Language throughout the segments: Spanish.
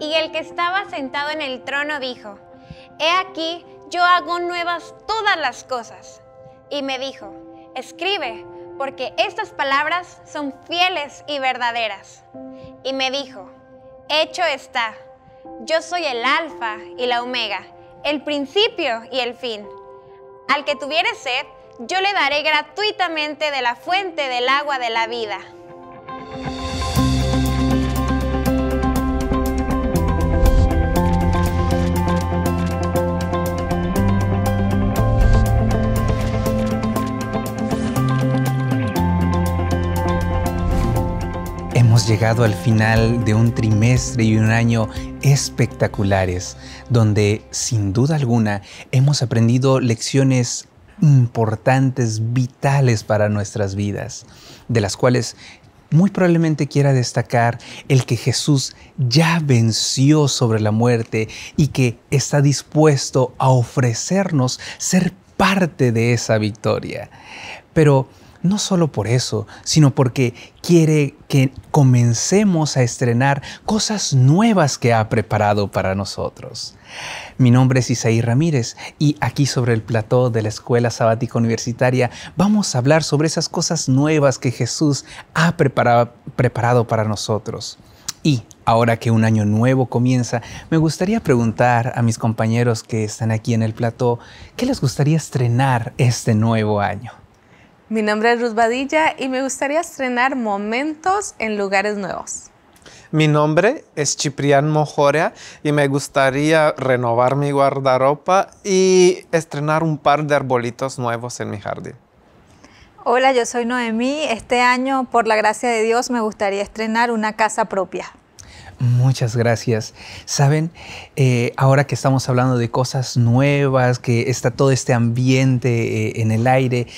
Y el que estaba sentado en el trono dijo: He aquí, yo hago nuevas todas las cosas. Y me dijo: Escribe, porque estas palabras son fieles y verdaderas. Y me dijo: Hecho está. Yo soy el alfa y la omega, el principio y el fin. Al que tuviere sed, yo le daré gratuitamente de la fuente del agua de la vida. Hemos llegado al final de un trimestre y un año espectaculares, donde sin duda alguna hemos aprendido lecciones importantes, vitales para nuestras vidas, de las cuales muy probablemente quiera destacar el que Jesús ya venció sobre la muerte y que está dispuesto a ofrecernos ser parte de esa victoria. Pero no solo por eso, sino porque quiere que comencemos a estrenar cosas nuevas que ha preparado para nosotros. Mi nombre es Isaí Ramírez y aquí sobre el plató de la Escuela Sabática Universitaria vamos a hablar sobre esas cosas nuevas que Jesús ha preparado para nosotros. Y ahora que un año nuevo comienza, me gustaría preguntar a mis compañeros que están aquí en el plató, ¿qué les gustaría estrenar este nuevo año? Mi nombre es Ruth Badilla y me gustaría estrenar momentos en lugares nuevos. Mi nombre es Chiprián Mojorea y me gustaría renovar mi guardarropa y estrenar un par de arbolitos nuevos en mi jardín. Hola, yo soy Noemí. Este año, por la gracia de Dios, me gustaría estrenar una casa propia. Muchas gracias. Saben, ahora que estamos hablando de cosas nuevas, que está todo este ambiente en el aire,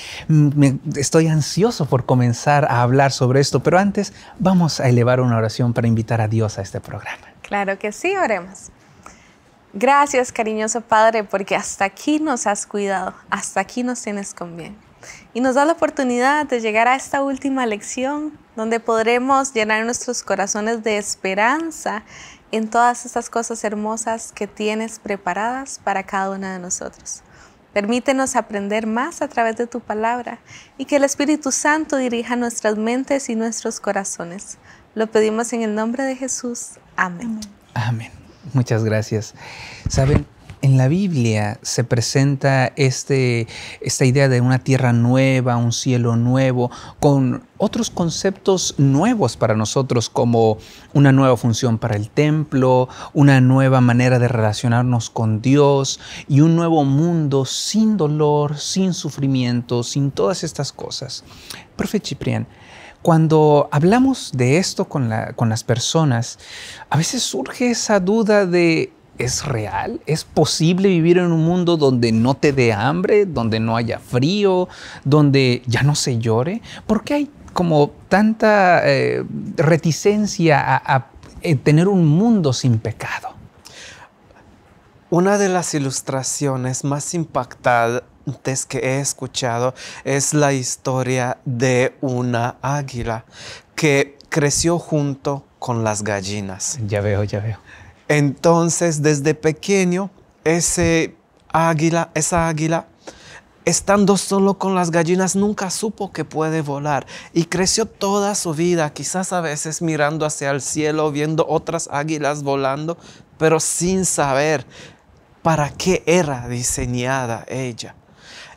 estoy ansioso por comenzar a hablar sobre esto, pero antes vamos a elevar una oración para invitar a Dios a este programa. Claro que sí, oremos. Gracias, cariñoso Padre, porque hasta aquí nos has cuidado, hasta aquí nos tienes con bien. Y nos da la oportunidad de llegar a esta última lección donde podremos llenar nuestros corazones de esperanza en todas estas cosas hermosas que tienes preparadas para cada una de nosotros. Permítenos aprender más a través de tu palabra y que el Espíritu Santo dirija nuestras mentes y nuestros corazones. Lo pedimos en el nombre de Jesús. Amén. Amén. Muchas gracias. ¿Saben? En la Biblia se presenta esta idea de una tierra nueva, un cielo nuevo, con otros conceptos nuevos para nosotros, como una nueva función para el templo, una nueva manera de relacionarnos con Dios y un nuevo mundo sin dolor, sin sufrimiento, sin todas estas cosas. Profe Chiprián, cuando hablamos de esto con las personas, a veces surge esa duda de: ¿es real? ¿Es posible vivir en un mundo donde no te dé hambre, donde no haya frío, donde ya no se llore? ¿Por qué hay como tanta reticencia a tener un mundo sin pecado? Una de las ilustraciones más impactantes que he escuchado es la historia de una águila que creció junto con las gallinas. Ya veo, ya veo. Entonces, desde pequeño, esa águila, estando solo con las gallinas, nunca supo que puede volar y creció toda su vida, quizás a veces mirando hacia el cielo, viendo otras águilas volando, pero sin saber para qué era diseñada ella.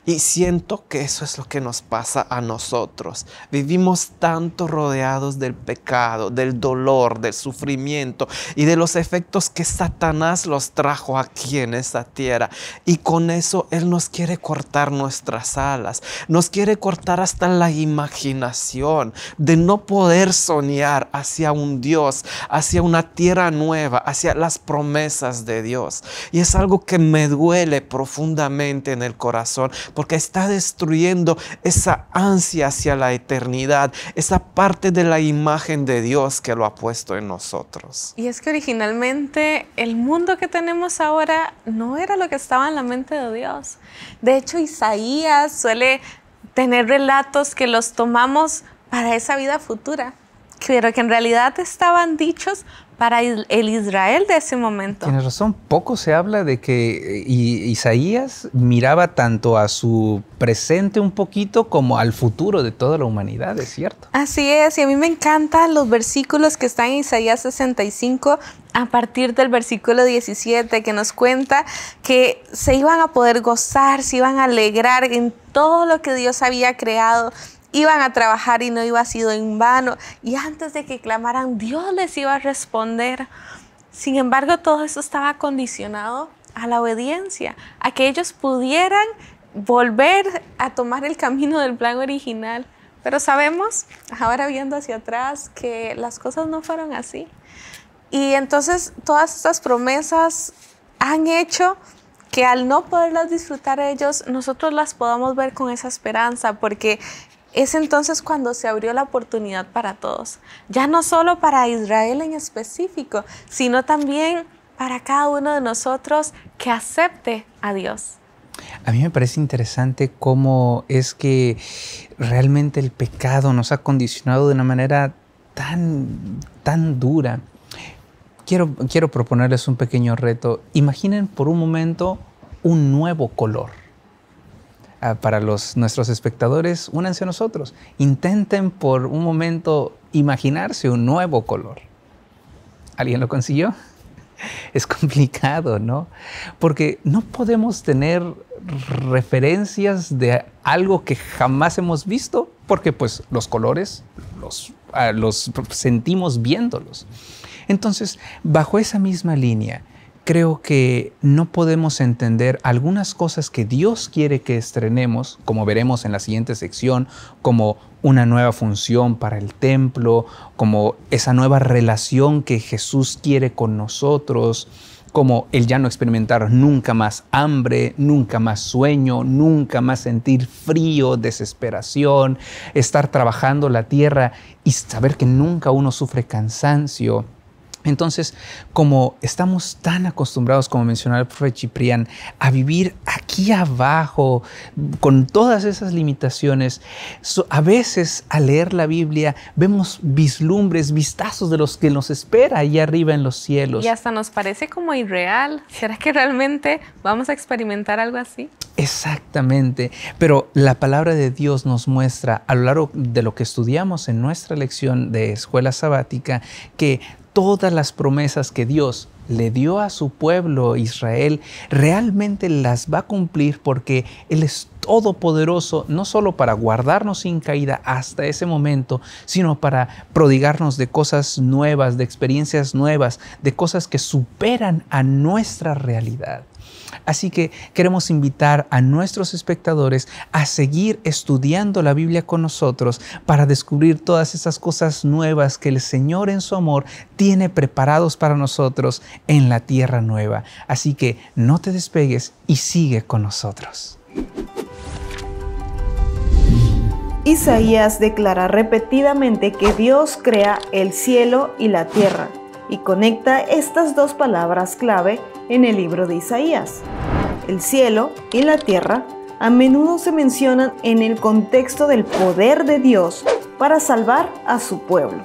Y siento que eso es lo que nos pasa a nosotros. Vivimos tanto rodeados del pecado, del dolor, del sufrimiento y de los efectos que Satanás los trajo aquí en esta tierra. Y con eso él nos quiere cortar nuestras alas, nos quiere cortar hasta la imaginación de no poder soñar hacia un Dios, hacia una tierra nueva, hacia las promesas de Dios. Y es algo que me duele profundamente en el corazón, porque está destruyendo esa ansia hacia la eternidad, esa parte de la imagen de Dios que lo ha puesto en nosotros. Y es que originalmente el mundo que tenemos ahora no era lo que estaba en la mente de Dios. De hecho, Isaías suele tener relatos que los tomamos para esa vida futura. pero que en realidad estaban dichos para el Israel de ese momento. Tienes razón, poco se habla de que Isaías miraba tanto a su presente un poquito como al futuro de toda la humanidad, ¿es cierto? Así es, y a mí me encantan los versículos que están en Isaías 65 a partir del versículo 17, que nos cuenta que se iban a poder gozar, se iban a alegrar en todo lo que Dios había creado. Iban a trabajar y no iba a sido en vano. Y antes de que clamaran, Dios les iba a responder. Sin embargo, todo eso estaba condicionado a la obediencia, a que ellos pudieran volver a tomar el camino del plan original. Pero sabemos, ahora viendo hacia atrás, que las cosas no fueron así. Y entonces todas estas promesas han hecho que al no poderlas disfrutar ellos, nosotros las podamos ver con esa esperanza, porque es entonces cuando se abrió la oportunidad para todos, ya no solo para Israel en específico, sino también para cada uno de nosotros que acepte a Dios. A mí me parece interesante cómo es que realmente el pecado nos ha condicionado de una manera tan dura. Quiero proponerles un pequeño reto. Imaginen por un momento un nuevo color. Para nuestros espectadores, únanse a nosotros. Intenten por un momento imaginarse un nuevo color. ¿Alguien lo consiguió? Es complicado, ¿no? Porque no podemos tener referencias de algo que jamás hemos visto, porque pues los colores los sentimos viéndolos. Entonces, bajo esa misma línea, creo que no podemos entender algunas cosas que Dios quiere que estrenemos, como veremos en la siguiente sección, como una nueva función para el templo, como esa nueva relación que Jesús quiere con nosotros, como el ya no experimentar nunca más hambre, nunca más sueño, nunca más sentir frío, desesperación, estar trabajando la tierra y saber que nunca uno sufre cansancio. Entonces, como estamos tan acostumbrados, como mencionaba el profe Chiprián, a vivir aquí abajo, con todas esas limitaciones, a veces al leer la Biblia vemos vislumbres, vistazos de los que nos espera allá arriba en los cielos. Y hasta nos parece como irreal. ¿Será que realmente vamos a experimentar algo así? Exactamente. Pero la palabra de Dios nos muestra, a lo largo de lo que estudiamos en nuestra lección de Escuela Sabática, que todas las promesas que Dios le dio a su pueblo Israel, realmente las va a cumplir porque Él es todopoderoso, no solo para guardarnos sin caída hasta ese momento, sino para prodigarnos de cosas nuevas, de experiencias nuevas, de cosas que superan a nuestra realidad. Así que queremos invitar a nuestros espectadores a seguir estudiando la Biblia con nosotros para descubrir todas esas cosas nuevas que el Señor en su amor tiene preparados para nosotros en la tierra nueva. Así que no te despegues y sigue con nosotros. Isaías declara repetidamente que Dios crea el cielo y la tierra, y conecta estas dos palabras clave en el libro de Isaías. El cielo y la tierra a menudo se mencionan en el contexto del poder de Dios para salvar a su pueblo.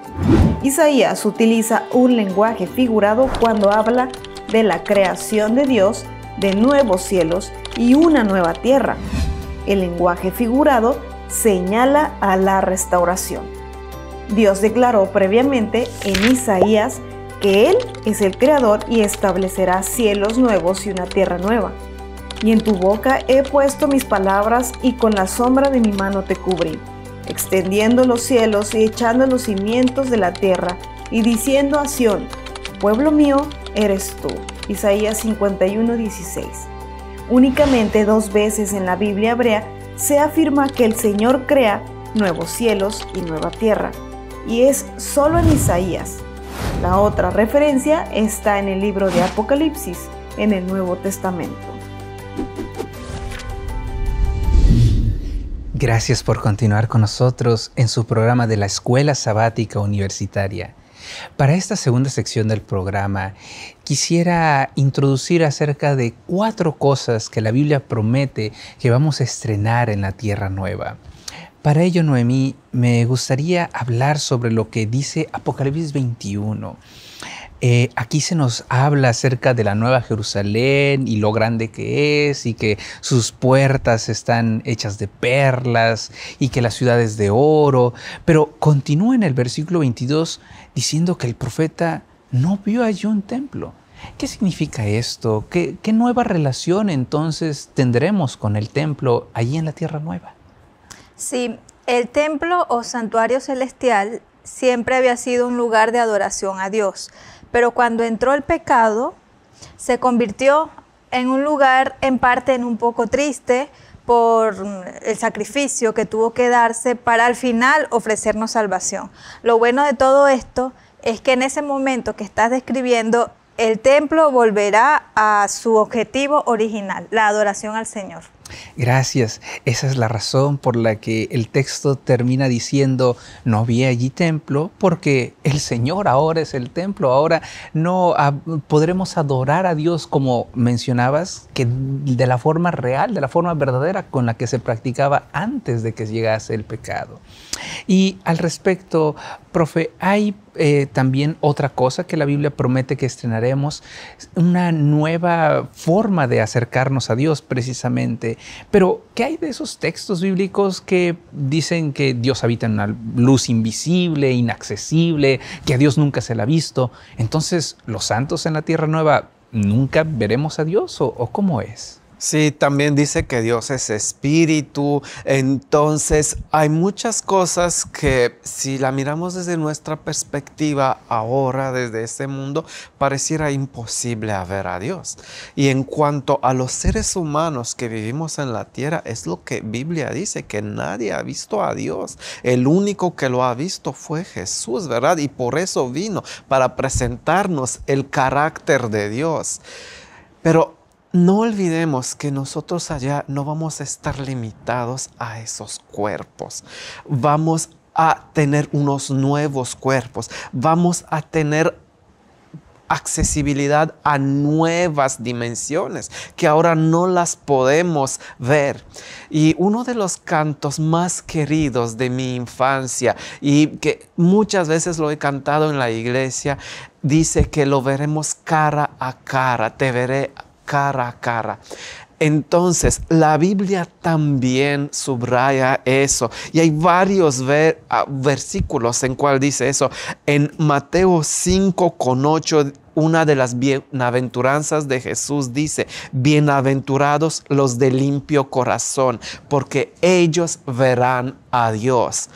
Isaías utiliza un lenguaje figurado cuando habla de la creación de Dios de nuevos cielos y una nueva tierra. El lenguaje figurado señala a la restauración. Dios declaró previamente en Isaías que Él es el Creador y establecerá cielos nuevos y una tierra nueva. Y en tu boca he puesto mis palabras y con la sombra de mi mano te cubrí, extendiendo los cielos y echando los cimientos de la tierra, y diciendo a Sión, pueblo mío eres tú. Isaías 51:16. Únicamente dos veces en la Biblia hebrea se afirma que el Señor crea nuevos cielos y nueva tierra, y es solo en Isaías. La otra referencia está en el libro de Apocalipsis, en el Nuevo Testamento. Gracias por continuar con nosotros en su programa de la Escuela Sabática Universitaria. Para esta segunda sección del programa, quisiera introducir acerca de 4 cosas que la Biblia promete que vamos a estrenar en la Tierra Nueva. Para ello, Noemí, me gustaría hablar sobre lo que dice Apocalipsis 21. Aquí se nos habla acerca de la Nueva Jerusalén y lo grande que es, y que sus puertas están hechas de perlas y que la ciudad es de oro. Pero continúa en el versículo 22 diciendo que el profeta no vio allí un templo. ¿Qué significa esto? ¿Qué nueva relación entonces tendremos con el templo allí en la Tierra Nueva? Sí, el templo o santuario celestial siempre había sido un lugar de adoración a Dios. Pero cuando entró el pecado, se convirtió en un lugar, en parte, en un poco triste por el sacrificio que tuvo que darse para al final ofrecernos salvación. Lo bueno de todo esto es que en ese momento que estás describiendo, el templo volverá a su objetivo original, la adoración al Señor. Gracias. Esa es la razón por la que el texto termina diciendo, no vi allí templo, porque el Señor ahora es el templo. Ahora no podremos adorar a Dios, como mencionabas, que de la forma real, de la forma verdadera con la que se practicaba antes de que llegase el pecado. Y al respecto, profe, hay también otra cosa que la Biblia promete que estrenaremos, una nueva forma de acercarnos a Dios precisamente. Pero, ¿qué hay de esos textos bíblicos que dicen que Dios habita en una luz invisible, inaccesible, que a Dios nunca se le ha visto? Entonces, ¿los santos en la Tierra Nueva nunca veremos a Dios o cómo es? Sí, también dice que Dios es espíritu. Entonces, hay muchas cosas que si la miramos desde nuestra perspectiva ahora, desde este mundo, pareciera imposible ver a Dios. Y en cuanto a los seres humanos que vivimos en la tierra, es lo que Biblia dice, que nadie ha visto a Dios. El único que lo ha visto fue Jesús, ¿verdad? Y por eso vino, para presentarnos el carácter de Dios. Pero no olvidemos que nosotros allá no vamos a estar limitados a esos cuerpos. Vamos a tener unos nuevos cuerpos. Vamos a tener accesibilidad a nuevas dimensiones que ahora no las podemos ver. Y uno de los cantos más queridos de mi infancia, y que muchas veces lo he cantado en la iglesia, dice que lo veremos cara a cara, te veré cara a cara. Entonces, la Biblia también subraya eso. Y hay varios versículos en cual dice eso. En Mateo 5:8, una de las bienaventuranzas de Jesús dice, bienaventurados los de limpio corazón, porque ellos verán a Dios.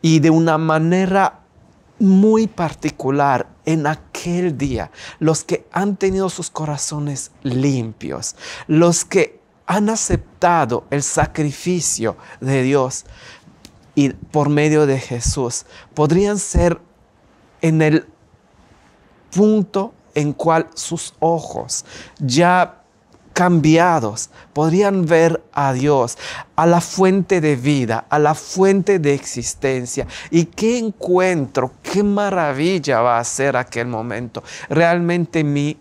Y de una manera muy particular, en aquel día, los que han tenido sus corazones limpios, los que han aceptado el sacrificio de Dios y por medio de Jesús, podrían ser en el punto en cual sus ojos ya cambiados, podrían ver a Dios, a la fuente de vida, a la fuente de existencia. Y qué encuentro, qué maravilla va a ser aquel momento. Realmente mi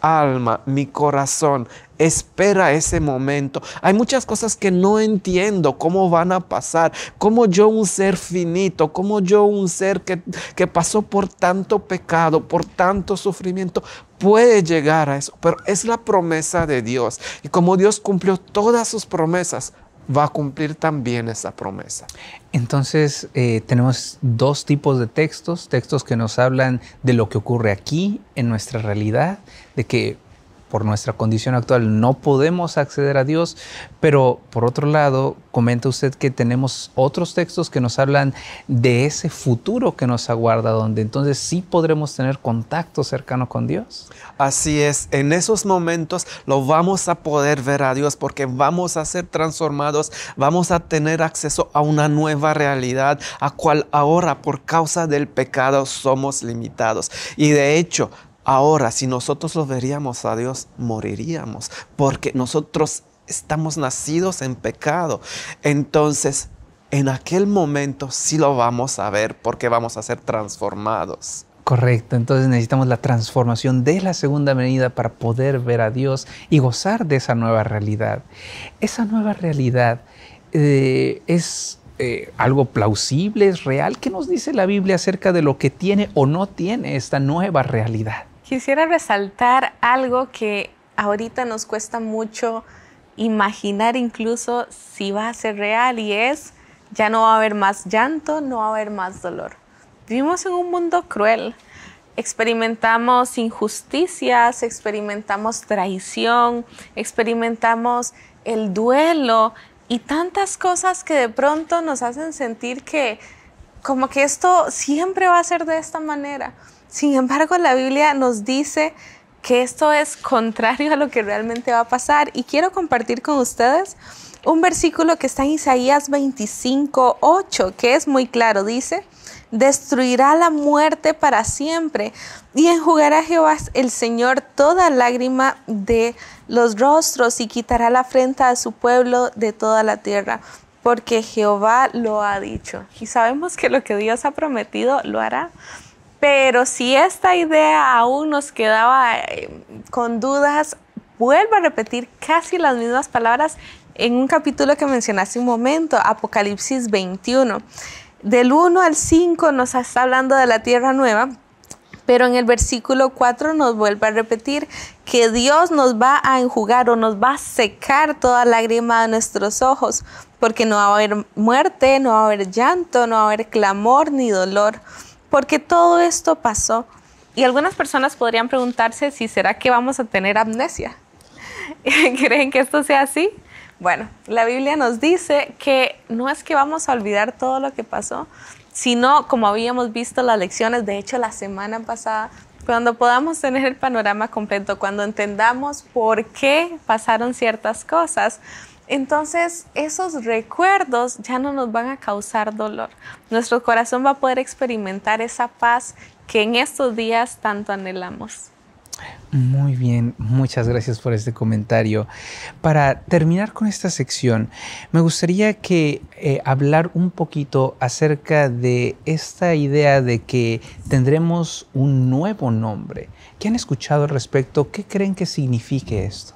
alma, mi corazón espera ese momento. Hay muchas cosas que no entiendo cómo van a pasar, cómo yo, un ser finito, cómo yo, un ser que pasó por tanto pecado, por tanto sufrimiento, puede llegar a eso, pero es la promesa de Dios. Y como Dios cumplió todas sus promesas, va a cumplir también esa promesa. Entonces, tenemos dos tipos de textos. Textos que nos hablan de lo que ocurre aquí, en nuestra realidad, de que por nuestra condición actual no podemos acceder a Dios. Pero, por otro lado, comenta usted que tenemos otros textos que nos hablan de ese futuro que nos aguarda, donde entonces sí podremos tener contacto cercano con Dios. Así es. En esos momentos lo vamos a poder ver a Dios, porque vamos a ser transformados, vamos a tener acceso a una nueva realidad, a cual ahora, por causa del pecado, somos limitados. Y de hecho, ahora, si nosotros lo veríamos a Dios, moriríamos, porque nosotros estamos nacidos en pecado. Entonces, en aquel momento sí lo vamos a ver, porque vamos a ser transformados. Correcto. Entonces necesitamos la transformación de la segunda venida para poder ver a Dios y gozar de esa nueva realidad. Esa nueva realidad es algo plausible, es real. ¿Qué nos dice la Biblia acerca de lo que tiene o no tiene esta nueva realidad? Quisiera resaltar algo que ahorita nos cuesta mucho imaginar, incluso si va a ser real, y es: ya no va a haber más llanto, no va a haber más dolor. Vivimos en un mundo cruel. Experimentamos injusticias, experimentamos traición, experimentamos el duelo y tantas cosas que de pronto nos hacen sentir que como que esto siempre va a ser de esta manera. Sin embargo, la Biblia nos dice que esto es contrario a lo que realmente va a pasar. Y quiero compartir con ustedes un versículo que está en Isaías 25:8, que es muy claro. Dice: destruirá la muerte para siempre, y enjugará Jehová el Señor toda lágrima de los rostros, y quitará la afrenta a su pueblo de toda la tierra, porque Jehová lo ha dicho. Y sabemos que lo que Dios ha prometido lo hará. Pero si esta idea aún nos quedaba con dudas, vuelvo a repetir casi las mismas palabras en un capítulo que mencioné hace un momento, Apocalipsis 21. Del 1 al 5 nos está hablando de la tierra nueva, pero en el versículo 4 nos vuelve a repetir que Dios nos va a enjugar o nos va a secar toda lágrima de nuestros ojos, porque no va a haber muerte, no va a haber llanto, no va a haber clamor ni dolor. Porque todo esto pasó. Y algunas personas podrían preguntarse si será que vamos a tener amnesia. ¿Creen que esto sea así? Bueno, la Biblia nos dice que no es que vamos a olvidar todo lo que pasó, sino, como habíamos visto las lecciones, de hecho la semana pasada, cuando podamos tener el panorama completo, cuando entendamos por qué pasaron ciertas cosas, entonces esos recuerdos ya no nos van a causar dolor. Nuestro corazón va a poder experimentar esa paz que en estos días tanto anhelamos. Muy bien, muchas gracias por este comentario. Para terminar con esta sección, me gustaría que hablar un poquito acerca de esta idea de que tendremos un nuevo nombre. ¿Qué han escuchado al respecto? ¿Qué creen que signifique esto?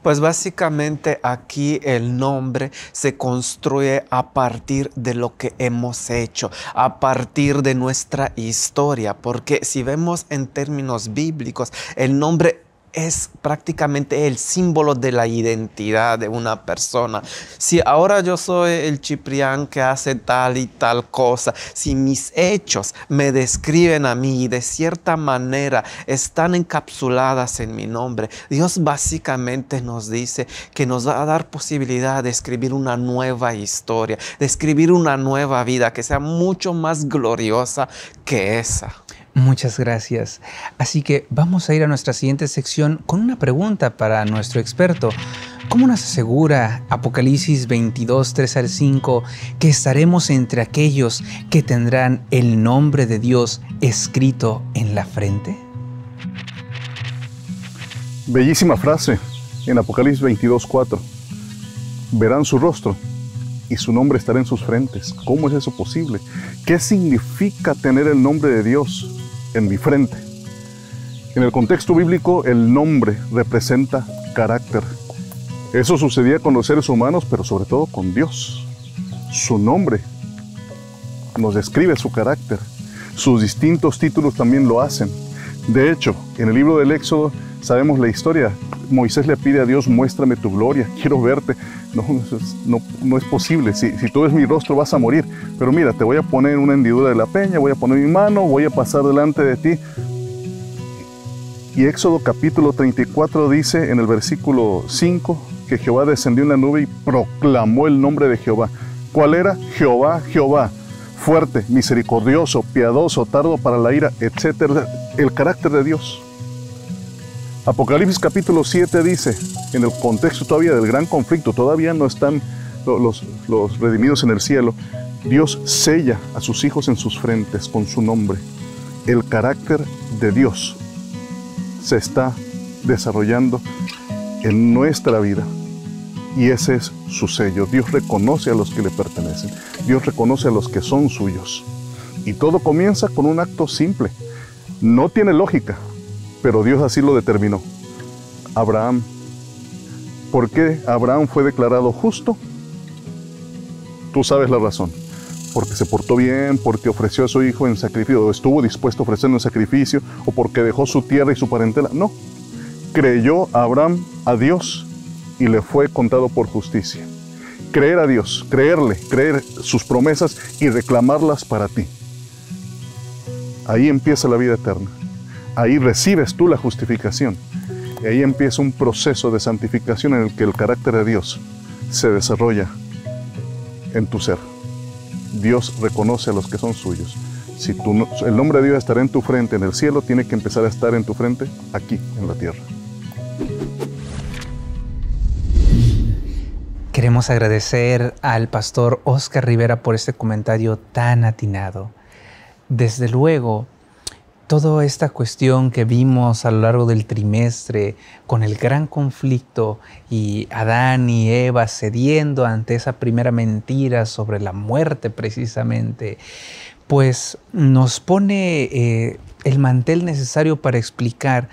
Pues básicamente aquí el nombre se construye a partir de lo que hemos hecho, a partir de nuestra historia, porque si vemos en términos bíblicos, el nombre es prácticamente el símbolo de la identidad de una persona. Si ahora yo soy el Chiprián que hace tal y tal cosa, si mis hechos me describen a mí y de cierta manera están encapsuladas en mi nombre, Dios básicamente nos dice que nos va a dar posibilidad de escribir una nueva historia, de escribir una nueva vida que sea mucho más gloriosa que esa. Muchas gracias. Así que vamos a ir a nuestra siguiente sección con una pregunta para nuestro experto. ¿Cómo nos asegura Apocalipsis 22:3 al 5 que estaremos entre aquellos que tendrán el nombre de Dios escrito en la frente? Bellísima frase en Apocalipsis 22:4. Verán su rostro y su nombre estará en sus frentes. ¿Cómo es eso posible? ¿Qué significa tener el nombre de Dios en mi frente? En el contexto bíblico, el nombre representa carácter. Eso sucedía con los seres humanos, pero sobre todo con Dios. Su nombre nos describe su carácter. Sus distintos títulos también lo hacen. De hecho, en el libro del Éxodo sabemos la historia. Moisés le pide a Dios: muéstrame tu gloria, quiero verte. No es posible, si tú ves mi rostro vas a morir. Pero mira, te voy a poner una hendidura de la peña, voy a poner mi mano, voy a pasar delante de ti. Y Éxodo capítulo 34 dice en el versículo 5 que Jehová descendió en la nube y proclamó el nombre de Jehová. ¿Cuál era? Jehová, Jehová, fuerte, misericordioso, piadoso, tardo para la ira, etcétera. El carácter de Dios. Apocalipsis capítulo 7 dice, en el contexto todavía del gran conflicto, todavía no están los redimidos en el cielo, Dios sella a sus hijos en sus frentes con su nombre. El carácter de Dios se está desarrollando en nuestra vida y ese es su sello. Dios reconoce a los que le pertenecen, Dios reconoce a los que son suyos. Y todo comienza con un acto simple, no tiene lógica, pero Dios así lo determinó. Abraham. ¿Por qué Abraham fue declarado justo? tú sabes la razón. Porque se portó bien, porque ofreció a su hijo en sacrificio, o estuvo dispuesto a ofrecerlo en sacrificio, o porque dejó su tierra y su parentela. No, creyó Abraham a Dios y le fue contado por justicia. Creer a Dios, creerle, creer sus promesas y reclamarlas para ti. Ahí empieza la vida eterna. Ahí recibes tú la justificación. Y ahí empieza un proceso de santificación en el que el carácter de Dios se desarrolla en tu ser. Dios reconoce a los que son suyos. Si el nombre de Dios estará en tu frente en el cielo, tiene que empezar a estar en tu frente aquí, en la tierra. Queremos agradecer al pastor Oscar Rivera por este comentario tan atinado. Desde luego, toda esta cuestión que vimos a lo largo del trimestre con el gran conflicto y Adán y Eva cediendo ante esa primera mentira sobre la muerte precisamente, pues nos pone el mantel necesario para explicar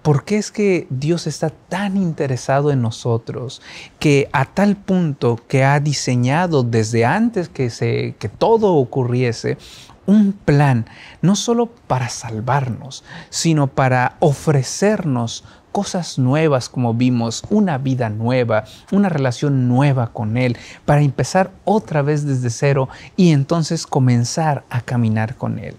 por qué es que Dios está tan interesado en nosotros, que a tal punto que ha diseñado desde antes que todo ocurriese, un plan, no solo para salvarnos, sino para ofrecernos cosas nuevas, como vimos, una vida nueva, una relación nueva con Él, para empezar otra vez desde cero y entonces comenzar a caminar con Él.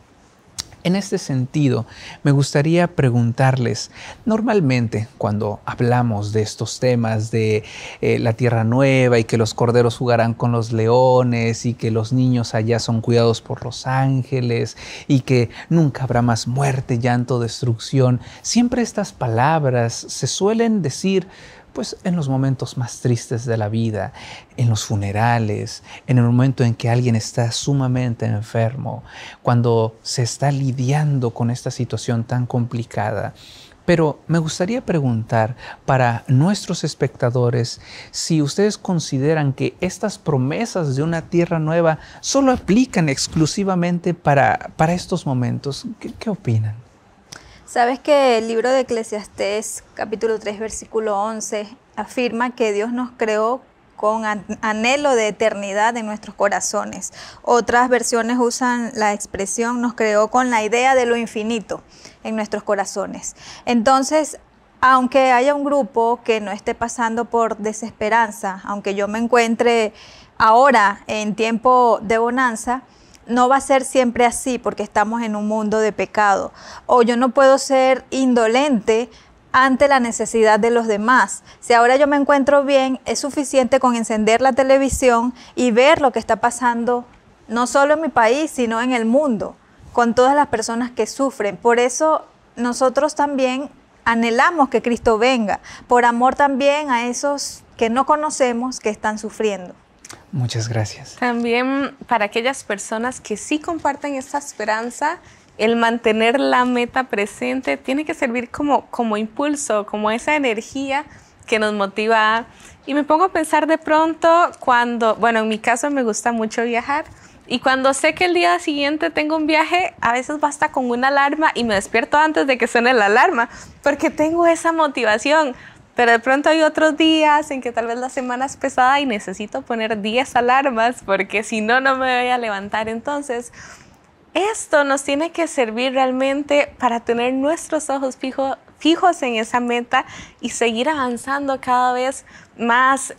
En este sentido, me gustaría preguntarles, normalmente cuando hablamos de estos temas de la tierra nueva y que los corderos jugarán con los leones y que los niños allá son cuidados por los ángeles y que nunca habrá más muerte, llanto, destrucción, siempre estas palabras se suelen decir pues en los momentos más tristes de la vida, en los funerales, en el momento en que alguien está sumamente enfermo, cuando se está lidiando con esta situación tan complicada. Pero me gustaría preguntar para nuestros espectadores si ustedes consideran que estas promesas de una tierra nueva solo aplican exclusivamente para estos momentos. ¿Qué opinan? Sabes que el libro de Eclesiastés, capítulo 3, versículo 11, afirma que Dios nos creó con anhelo de eternidad en nuestros corazones. Otras versiones usan la expresión, nos creó con la idea de lo infinito en nuestros corazones. Entonces, aunque haya un grupo que no esté pasando por desesperanza, aunque yo me encuentre ahora en tiempo de bonanza, no va a ser siempre así porque estamos en un mundo de pecado. O yo no puedo ser indolente ante la necesidad de los demás. Si ahora yo me encuentro bien, es suficiente con encender la televisión y ver lo que está pasando, no solo en mi país, sino en el mundo, con todas las personas que sufren. Por eso nosotros también anhelamos que Cristo venga, por amor también a esos que no conocemos que están sufriendo. Muchas gracias. También para aquellas personas que sí comparten esta esperanza, el mantener la meta presente tiene que servir como impulso, como esa energía que nos motiva. Y me pongo a pensar de pronto cuando, bueno, en mi caso me gusta mucho viajar, y cuando sé que el día siguiente tengo un viaje, a veces basta con una alarma y me despierto antes de que suene la alarma, porque tengo esa motivación. Pero de pronto hay otros días en que tal vez la semana es pesada y necesito poner 10 alarmas porque si no, no me voy a levantar. Entonces, esto nos tiene que servir realmente para tener nuestros ojos fijos en esa meta y seguir avanzando cada vez más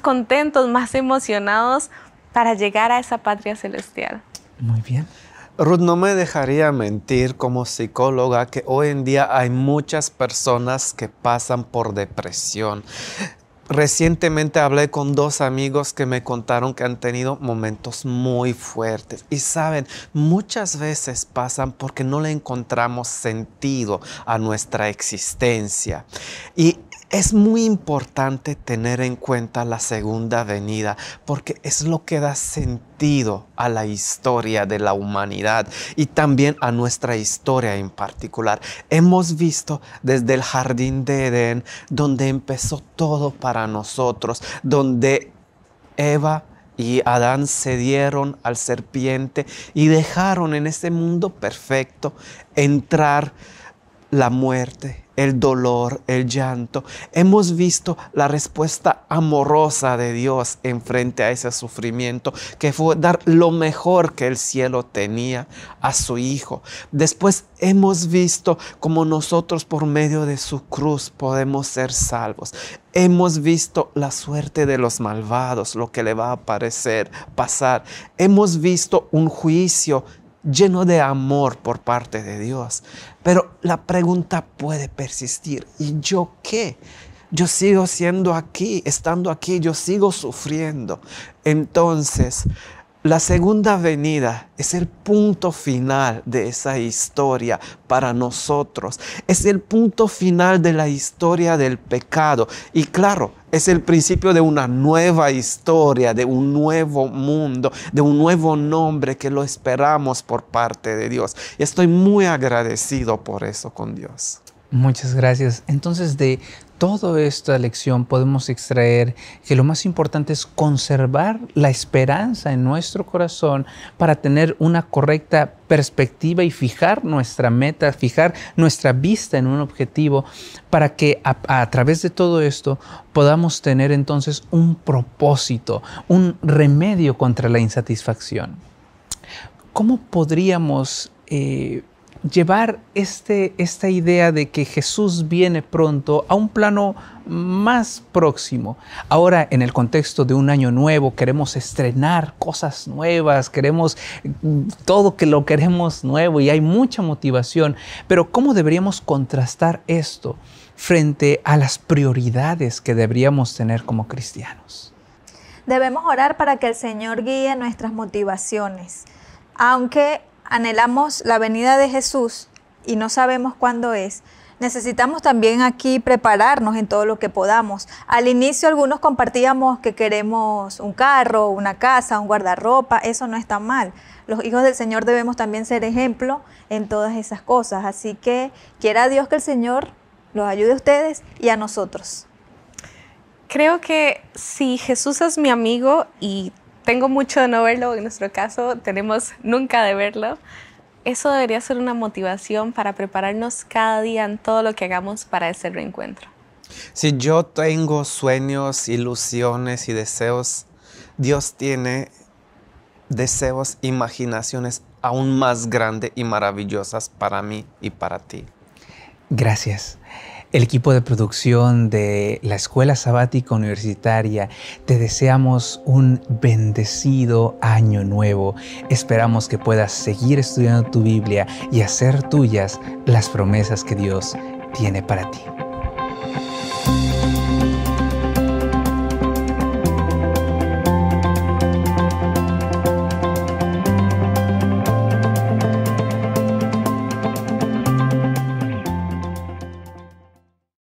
contentos, más emocionados para llegar a esa patria celestial. Muy bien. Ruth, no me dejaría mentir como psicóloga que hoy en día hay muchas personas que pasan por depresión. Recientemente hablé con dos amigos que me contaron que han tenido momentos muy fuertes. Y saben, muchas veces pasan porque no le encontramos sentido a nuestra existencia. Y es muy importante tener en cuenta la segunda venida porque es lo que da sentido a la historia de la humanidad y también a nuestra historia en particular. Hemos visto desde el jardín de Edén, donde empezó todo para nosotros, donde Eva y Adán cedieron al serpiente y dejaron en ese mundo perfecto entrar la muerte, el dolor, el llanto. Hemos visto la respuesta amorosa de Dios en frente a ese sufrimiento, que fue dar lo mejor que el cielo tenía a su Hijo. Después hemos visto cómo nosotros por medio de su cruz podemos ser salvos. Hemos visto la suerte de los malvados, lo que le va a pasar. Hemos visto un juicio lleno de amor por parte de Dios. Pero la pregunta puede persistir: ¿y yo qué? Yo sigo siendo aquí, estando aquí, yo sigo sufriendo. Entonces, la segunda venida es el punto final de esa historia para nosotros. Es el punto final de la historia del pecado. Y claro, es el principio de una nueva historia, de un nuevo mundo, de un nuevo nombre que lo esperamos por parte de Dios. Y estoy muy agradecido por eso con Dios. Muchas gracias. Entonces, de toda esta lección podemos extraer que lo más importante es conservar la esperanza en nuestro corazón para tener una correcta perspectiva y fijar nuestra meta, fijar nuestra vista en un objetivo, para que a través de todo esto podamos tener entonces un propósito, un remedio contra la insatisfacción. ¿Cómo podríamos llevar esta idea de que Jesús viene pronto a un plano más próximo? Ahora, en el contexto de un año nuevo, queremos estrenar cosas nuevas, queremos todo que lo queremos nuevo y hay mucha motivación. Pero ¿cómo deberíamos contrastar esto frente a las prioridades que deberíamos tener como cristianos? Debemos orar para que el Señor guíe nuestras motivaciones. Aunque anhelamos la venida de Jesús y no sabemos cuándo es, necesitamos también aquí prepararnos en todo lo que podamos. Al inicio algunos compartíamos que queremos un carro, una casa, un guardarropa. Eso no está mal. Los hijos del Señor debemos también ser ejemplo en todas esas cosas. Así que quiera Dios que el Señor los ayude a ustedes y a nosotros. Creo que si Jesús es mi amigo y tengo mucho de no verlo, en nuestro caso tenemos nunca de verlo. Eso debería ser una motivación para prepararnos cada día en todo lo que hagamos para ese reencuentro. Si yo tengo sueños, ilusiones y deseos, Dios tiene deseos, imaginaciones aún más grandes y maravillosas para mí y para ti. Gracias. El equipo de producción de la Escuela Sabática Universitaria, te deseamos un bendecido año nuevo. Esperamos que puedas seguir estudiando tu Biblia y hacer tuyas las promesas que Dios tiene para ti.